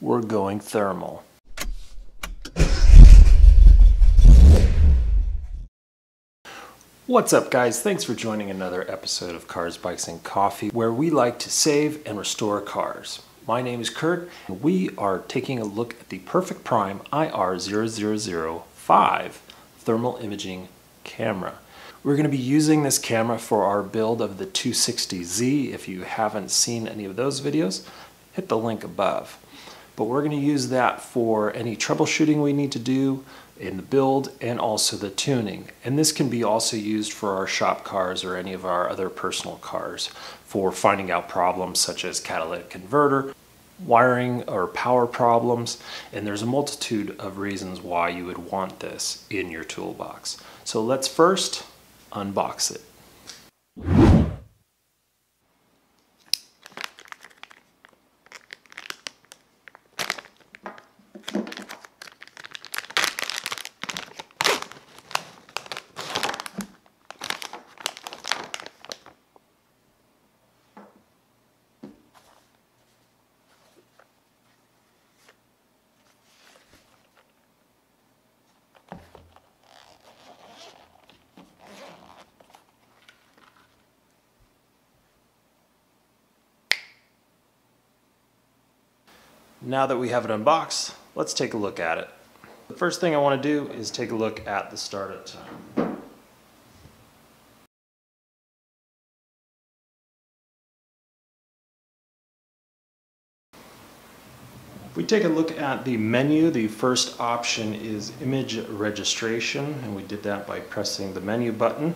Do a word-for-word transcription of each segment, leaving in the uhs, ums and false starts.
we're going thermal. What's up, guys? Thanks for joining another episode of Cars, Bikes, and Coffee, where we like to save and restore cars. My name is Kurt, and we are taking a look at the PerfectPrime I R zero zero zero five thermal imaging camera. We're going to be using this camera for our build of the two sixty Z. If you haven't seen any of those videos, hit the link above. But we're going to use that for any troubleshooting we need to do in the build and also the tuning. And this can be also used for our shop cars or any of our other personal cars for finding out problems such as catalytic converter, wiring or power problems. And there's a multitude of reasons why you would want this in your toolbox. So let's first unbox it. Now that we have it unboxed, let's take a look at it. The first thing I want to do is take a look at the startup time. If we take a look at the menu, the first option is image registration, and we did that by pressing the menu button.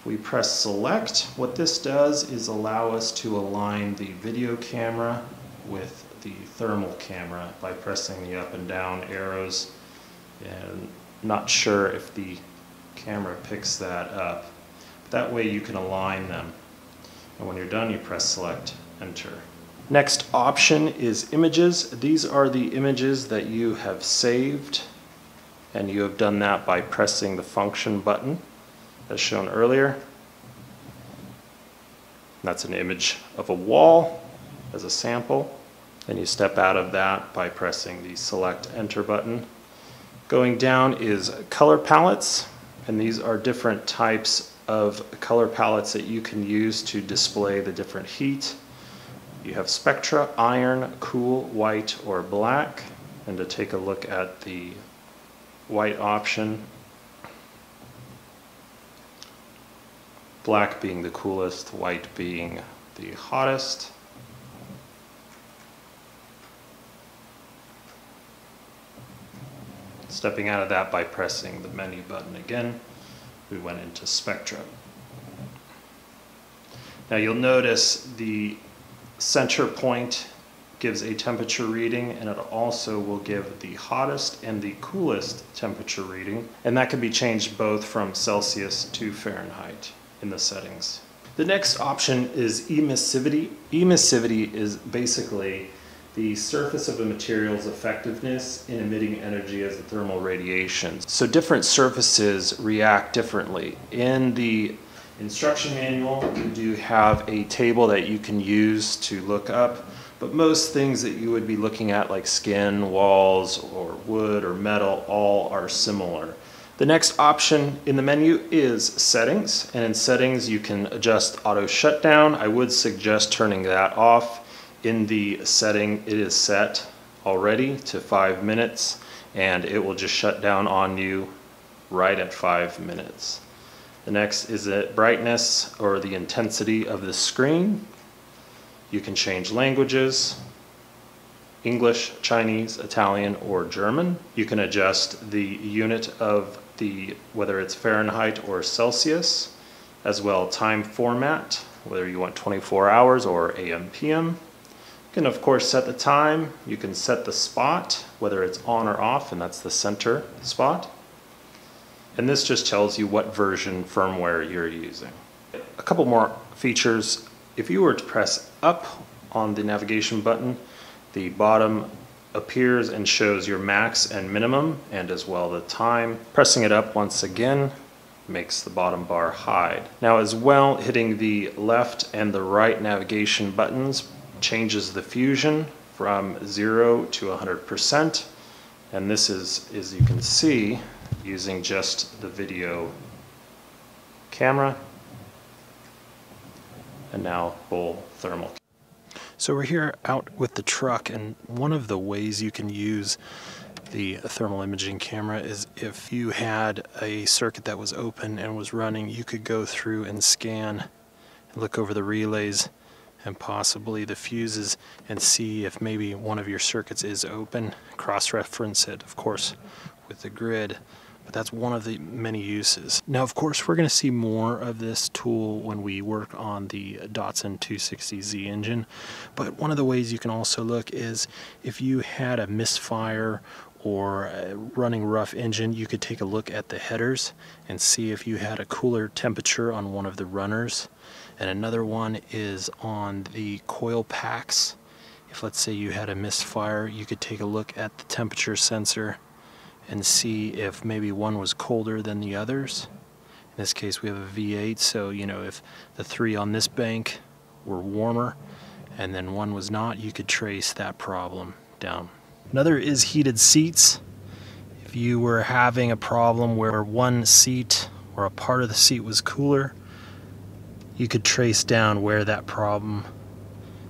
If we press select, what this does is allow us to align the video camera with the thermal camera by pressing the up and down arrows, and not sure if the camera picks that up. That way you can align them, and when you're done you press select, enter. Next option is images. These are the images that you have saved, and you have done that by pressing the function button as shown earlier. That's an image of a wall as a sample. Then you step out of that by pressing the select enter button. Going down is color palettes, and these are different types of color palettes that you can use to display the different heat. You have spectra, iron, cool, white, or black. And to take a look at the white option, black being the coolest, white being the hottest. Stepping out of that by pressing the menu button again, we went into spectra. Now you'll notice the center point gives a temperature reading, and it also will give the hottest and the coolest temperature reading, and that can be changed both from Celsius to Fahrenheit in the settings. The next option is emissivity. Emissivity is basically the surface of a material's effectiveness in emitting energy as a thermal radiation. So different surfaces react differently. In the instruction manual, you do have a table that you can use to look up, but most things that you would be looking at, like skin, walls, or wood, or metal, all are similar. The next option in the menu is settings, and in settings you can adjust auto shutdown. I would suggest turning that off. In the setting, it is set already to five minutes, and it will just shut down on you right at five minutes. The next is the brightness or the intensity of the screen. You can change languages, English, Chinese, Italian, or German. You can adjust the unit of the, whether it's Fahrenheit or Celsius, as well time format, whether you want twenty-four hours or A M P M. You can of course set the time, you can set the spot, whether it's on or off, and that's the center spot. And this just tells you what version firmware you're using. A couple more features. If you were to press up on the navigation button, the bottom appears and shows your max and minimum, and as well the time. Pressing it up once again makes the bottom bar hide. Now as well, hitting the left and the right navigation buttons changes the fusion from zero to one hundred percent. And this is, as you can see, using just the video camera and now full thermal. So we're here out with the truck, and one of the ways you can use the thermal imaging camera is if you had a circuit that was open and was running, you could go through and scan and look over the relays and possibly the fuses and see if maybe one of your circuits is open. Cross-reference it, of course, with the grid, but that's one of the many uses. Now, of course, we're going to see more of this tool when we work on the Datsun two sixty Z engine, but one of the ways you can also look is if you had a misfire or a running rough engine, you could take a look at the headers and see if you had a cooler temperature on one of the runners. And another one is on the coil packs. If let's say you had a misfire, you could take a look at the temperature sensor and see if maybe one was colder than the others. In this case, we have a V eight, so you know, if the three on this bank were warmer and then one was not, you could trace that problem down. Another is heated seats. If you were having a problem where one seat or a part of the seat was cooler, you could trace down where that problem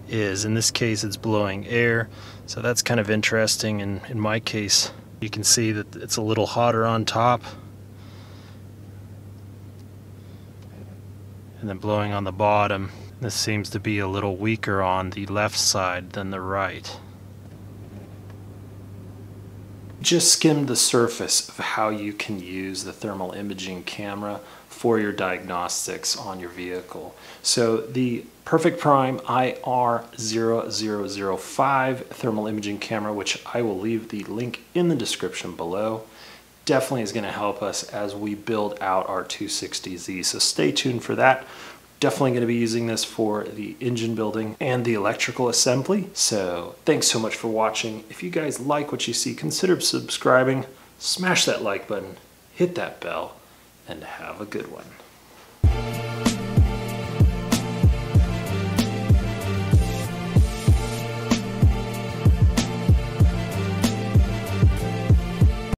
is. In this case, it's blowing air, so that's kind of interesting. And in my case, you can see that it's a little hotter on top and then blowing on the bottom. This seems to be a little weaker on the left side than the right. Just skimmed the surface of how you can use the thermal imaging camera for your diagnostics on your vehicle. So the PerfectPrime I R zero zero zero five thermal imaging camera, which I will leave the link in the description below, definitely is going to help us as we build out our two sixty Z. So stay tuned for that. Definitely going to be using this for the engine building and the electrical assembly. So thanks so much for watching. If you guys like what you see, consider subscribing, smash that like button, hit that bell, and have a good one.